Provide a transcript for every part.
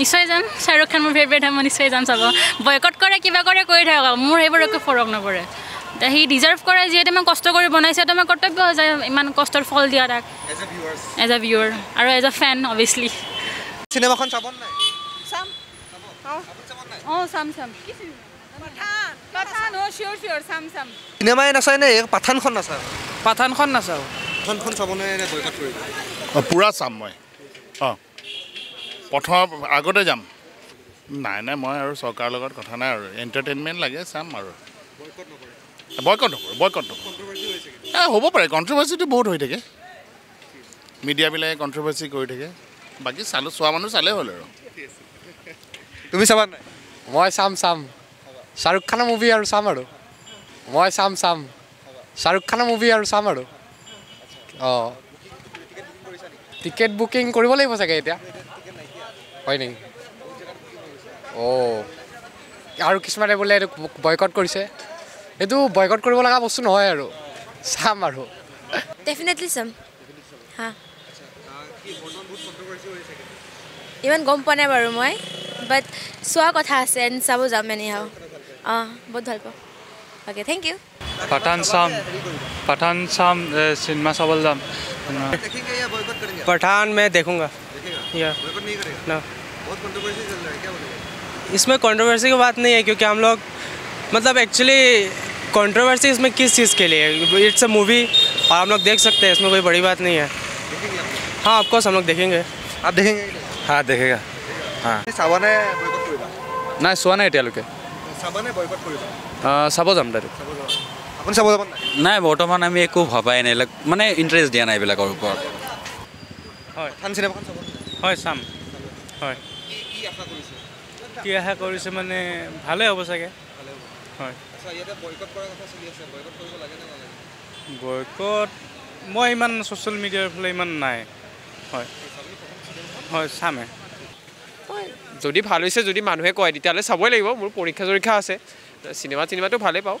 নিশ্চয় যাম, শাহৰুখ খান মোৰ ফেভৰেট হয়, মই নিশ্চয় যাম চাব। বয়কট কৰে কিবা কৰে কৰি থাকক, মোৰ সেইবোৰ একো ফৰক নপৰে। সি ডিজাৰ্ভ কৰে, যিহেতু মই কষ্ট কৰি বনাইছে এটা আমাৰ কৰ্তব্য হৈ যায় ইমান কষ্টৰ ফল দিয়া তাক এজ এ ভিউৱাৰ আৰু এজ এ ফেন অবভিয়াছলি। চিনেমাখন চাব নাই? চাম। অঁ চাম চাম। পাঠান পাঠান অঁ শিয়ৰ শিয়ৰ চাম চাম। চিনেমাই নাচায় নে পাঠানখন নাচাওঁ? পাঠানখন নাচাওঁ। পাঠানখন চাব নে বয়কট কৰিম? পুৰা চাম মই। অঁ প্ৰথম আগতে যাম। নাই নাই মই আৰু চৰকাৰৰ লগত কথা নাই আৰু এণ্টাৰটেইনমেণ্ট লাগে চাম আৰু। বয়কট নকৰোঁ। হ'ব পাৰে, কণ্ট্ৰভাৰ্চিটো বহুত হৈ থাকে, মিডিয়াবিলাকে কণ্ট্ৰভাৰ্চি কৰি থাকে। বাকী চালোঁ, চোৱা মানুহ চালেই হ'ল আৰু। তুমি চাবা নাই? মই চাম চাম। শ্বাহৰুখ খানৰ মুভি আৰু চাম আৰু। মই চাম চাম শ্বাহৰুখ খানৰ মুভি আৰু চাম আৰু। অঁ টিকেট বুকিং কৰিব লাগিব চাগে এতিয়া, হয় নেকি? অঁ আৰু কিছুমানে বোলে এইটো বয়কট কৰিছে, এইটো বয়কট কৰিব লগা বস্তু নহয় আৰু। চাম আৰু ডেফিনেটলি চাম। হা ইমান গম পোৱা নাই বাৰু মই, বাট চোৱা কথা আছে এণ্ড চাব যাম এনে হাও। অঁ বহুত ভাল পাওঁ। Okay thank U. পাঠান চাম চিনেমা চাব যাম। पठान मैं देखूंगा या ना। बहुत कंट्रोवर्सी चल रहा है, क्या बोलेंगे? इसमें कंट्रोवर्सी की बात नहीं है, क्योंकि हम लोग मतलब एक्चुअली कंट्रोवर्सी इसमें किस चीज़ के लिए, इट्स अ मूवी और हम लोग देख सकते हैं, इसमें कोई बड़ी बात नहीं है। हाँ ऑफकोर्स हम लोग देखेंगे। आप देखेंगे? हाँ देखेगा। हाँ ना चोवा ना एटालुके चाब जाम डायरेक्ट নাই বৰ্তমান আমি একো ভবাই নাই, মানে ইণ্টাৰেষ্ট দিয়া নাই এইবিলাকৰ ওপৰত। হয় চাম। হয় কি আশা কৰিছে মানে ভালেই হ'ব চাগে। হয় বয়কট মই ইমান ছ'চিয়েল মিডিয়াৰ ফালে ইমান নাই। হয় হয় চামে। যদি ভাল হৈছে, যদি মানুহে কয় তেতিয়াহ'লে চাবই লাগিব। মোৰ পৰীক্ষা আছে, চিনেমাটো ভালেই পাওঁ।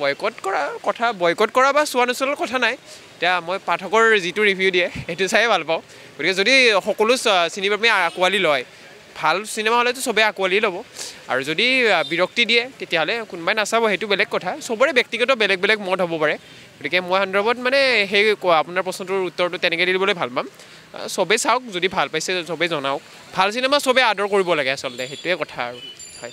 বয়কট কৰা বা চোৱা নোচোৱাৰ কথা নাই। এতিয়া মই পাঠকৰ যিটো ৰিভিউ দিয়ে সেইটো চাই ভাল পাওঁ। গতিকে যদি সকলো চিনেমাপ্ৰেমী আঁকোৱালি লয়, ভাল চিনেমা হ'লেতো চবেই আঁকোৱালি ল'ব। আৰু যদি বিৰক্তি দিয়ে তেতিয়াহ'লে কোনোবাই নাচাব, সেইটো বেলেগ কথা। চবৰে ব্যক্তিগত বেলেগ বেলেগ মত হ'ব পাৰে। গতিকে মই সন্দৰ্ভত মানে সেই আপোনাৰ প্ৰশ্নটোৰ উত্তৰটো তেনেকৈ দি দিবলৈ ভাল পাম। চবেই চাওক, যদি ভাল পাইছে চবেই জনাওক। ভাল চিনেমা চবেই আদৰ কৰিব লাগে আচলতে, সেইটোৱে কথা আৰু। হয়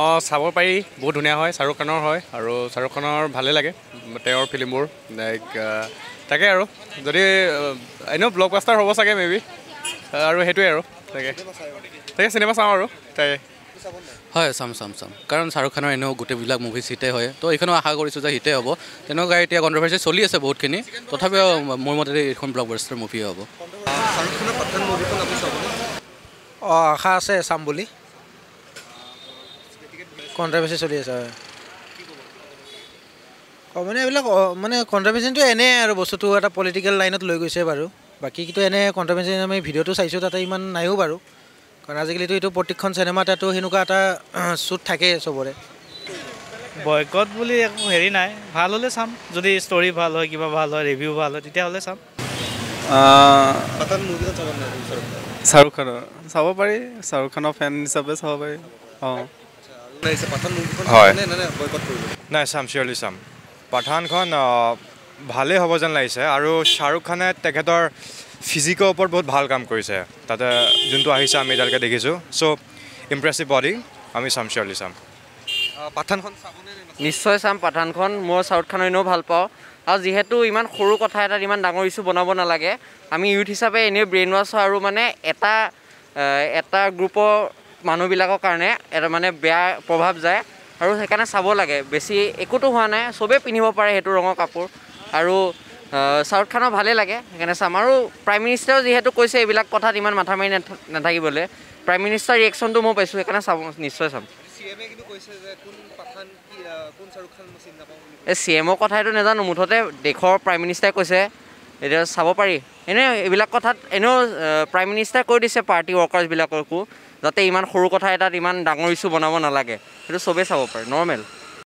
অঁ চাব পাৰি, বহুত ধুনীয়া হয়, শ্বাহৰুখ খানৰ হয় আৰু শ্বাহৰুখ খানৰ ভালেই লাগে তেওঁৰ ফিল্মবোৰ। লাইক তাকে আৰু যদি এনেও ব্লকবাষ্টাৰ হ'ব চাগে মেবি, আৰু সেইটোৱে আৰু। তাকে চিনেমা চাওঁ আৰু তাকে। হয় চাম কাৰণ শ্বাহৰুখ খানৰ এনেও গোটেইবিলাক মুভি হিটে হয়, তো এইখনো আশা কৰিছোঁ যে হিটেই হ'ব। তেনেকুৱা এতিয়া কণ্ট্ৰভাৰ্চি চলি আছে বহুতখিনি, তথাপিও মোৰ মতে এইখন ব্লকবাষ্টাৰ মুভিয়ে হ'ব। অঁ আশা আছে চাম বুলি, কণ্ট্ৰভাৰ্চি চলি আছে। হয় মানে এইবিলাক মানে কণ্ট্ৰভাৰ্চিটো এনে আৰু বস্তুটো এটা পলিটিকেল লাইনত লৈ গৈছে বাৰু। বাকীটো এনে কণ্ট্ৰভাৰ্চি আমি ভিডিঅ'টো চাইছোঁ, তাতে ইমান নাইও বাৰু, কাৰণ আজিকালিতো এইটো প্ৰত্যেকখন চিনেমা তাতো সেনেকুৱা এটা শ্বুট থাকে চবৰে। বয়কট বুলি একো হেৰি নাই, ভাল হ'লে চাম। যদি ষ্টৰি ভাল হয়, কিবা ভাল হয়, ৰিভিউ ভাল হয়, তেতিয়াহ'লে চাম। শ্বাহৰুখ খানৰ চাব পাৰি, শ্বাহৰুখ খানৰ ফেন হিচাপে চাব পাৰি। অঁ নাই চাম, চিয়ৰলি চাম। পাঠানখন ভালেই হ'ব যেন লাগিছে, আৰু শ্বাহৰুখ খানে তেখেতৰ ফিজিকৰ ওপৰত বহুত ভাল কাম কৰিছে তাতে, যোনটো আহিছে আমি এতিয়ালৈকে দেখিছোঁ। চ' ইমপ্ৰেছিভ বডি, আমি চাম, চিয়ৰলি চাম। পাঠানখন নিশ্চয় চাম। পাঠানখন মই শ্বাহৰুখ খানৰ এনেও ভাল পাওঁ, আৰু যিহেতু ইমান সৰু কথা এটাত ইমান ডাঙৰ ইছ্যু বনাব নালাগে। আমি ইউথ হিচাপে এনেই ব্ৰেইন ৱাছ হয়, আৰু মানে এটা গ্ৰুপৰ মানুহবিলাকৰ কাৰণে এটা মানে বেয়া প্ৰভাৱ যায়, আৰু সেইকাৰণে চাব লাগে। বেছি একোতো হোৱা নাই, চবেই পিন্ধিব পাৰে সেইটো ৰঙৰ কাপোৰ, আৰু শ্বাহৰুখ খানৰ ভালেই লাগে, সেইকাৰণে চাম। আৰু প্ৰাইম মিনিষ্টাৰেও যিহেতু কৈছে এইবিলাক কথাত ইমান মাথা মাৰি নাথাকিবলৈ, প্ৰাইম মিনিষ্টাৰ ৰিয়েকশ্যনটো মই পাইছোঁ, সেইকাৰণে চাব, নিশ্চয় চাম। চি এমৰ কথাইতো নাজানো, মুঠতে দেশৰ প্ৰাইম মিনিষ্টাৰে কৈছে, এতিয়া চাব পাৰি। এনেই এইবিলাক কথাত এনেও প্ৰাইম মিনিষ্টাৰে কৈ দিছে পাৰ্টি ৱৰ্কাৰ্ছবিলাককো, যাতে ইমান সৰু কথা এটাত ইমান ডাঙৰ ইছ্যু বনাব নালাগে, সেইটো চবেই চাব পাৰে, নৰ্মেল।